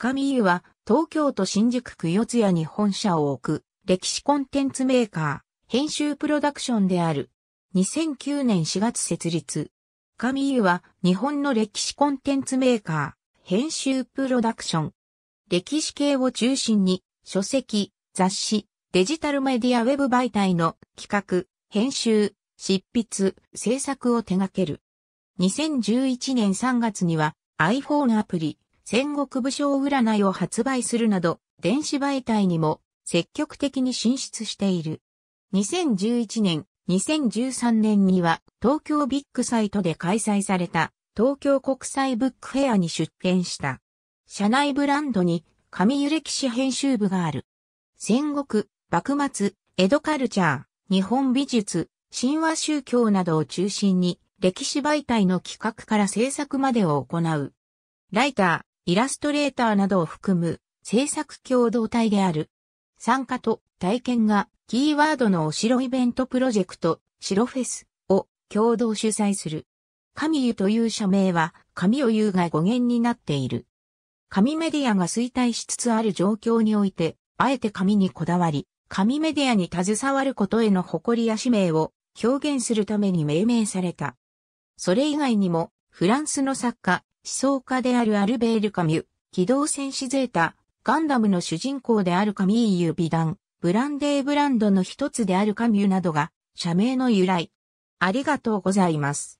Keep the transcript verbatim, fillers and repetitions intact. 神湯は東京都新宿区四谷に本社を置く歴史コンテンツメーカー、編集プロダクションである。にせんきゅうねんしがつ設立。神湯は日本の歴史コンテンツメーカー、編集プロダクション。歴史系を中心に書籍、雑誌、デジタルメディアウェブ媒体の企画、編集、執筆、制作を手掛ける。にせんじゅういちねんさんがつには iPhone アプリ、戦国武将占いを発売するなど、電子媒体にも積極的に進出している。にせんじゅういちねん、にせんじゅうさんねんには東京ビッグサイトで開催された東京国際ブックフェアに出展した。社内ブランドに神湯歴史編集部がある。戦国、幕末、江戸カルチャー、日本美術、神話宗教などを中心に歴史媒体の企画から制作までを行う。ライター、イラストレーターなどを含む制作共同体である。参加と体験がキーワードのお城イベントプロジェクト、城フェスを共同主催する。神湯という社名は神を湯が語源になっている。紙メディアが衰退しつつある状況において、あえて紙にこだわり、紙メディアに携わることへの誇りや使命を表現するために命名された。それ以外にも、フランスの作家、思想家であるアルベール・カミュ、機動戦士ゼータ、ガンダムの主人公である神湯美談、ブランデーブランドの一つである神湯などが社名の由来。ありがとうございます。